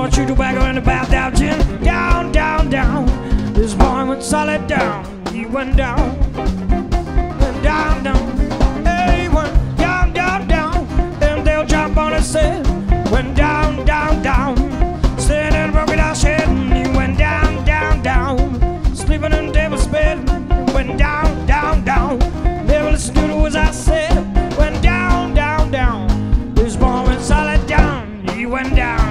Lord, shoot your wagon in the bathtub gin. Down, down, down. This boy went solid down. He went down. Went down, down. Hey, went down, down, down. Then they'll jump on his head. Went down, down, down. Sitting in a broken down shed. He went down, down, down. Sleeping in the devil's bed. Went down, down, down. Never listened to the words I said. Went down, down, down. This boy went solid down. He went down.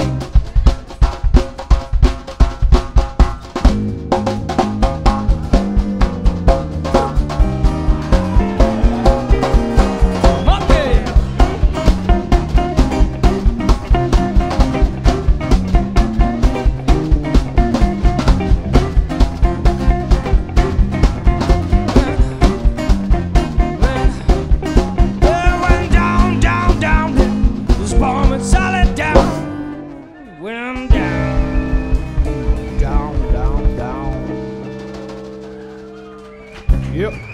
Yep.